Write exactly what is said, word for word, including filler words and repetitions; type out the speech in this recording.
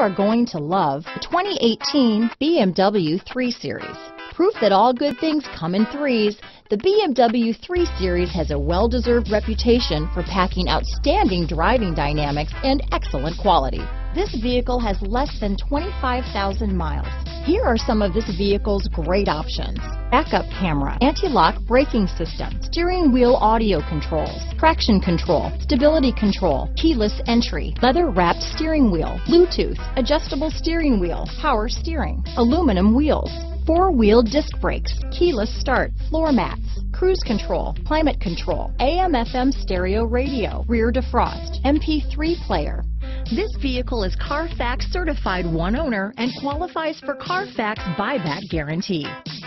are going to love the twenty eighteen B M W three Series. Proof that all good things come in threes, the B M W three Series has a well-deserved reputation for packing outstanding driving dynamics and excellent quality. This vehicle has less than twenty-five thousand miles. Here are some of this vehicle's great options: backup camera, anti-lock braking system, steering wheel audio controls, traction control, stability control, keyless entry, leather-wrapped steering wheel, Bluetooth, adjustable steering wheel, power steering, aluminum wheels, four-wheel disc brakes, keyless start, floor mats, cruise control, climate control, A M F M stereo radio, rear defrost, M P three player. This vehicle is Carfax certified one owner and qualifies for Carfax buyback guarantee.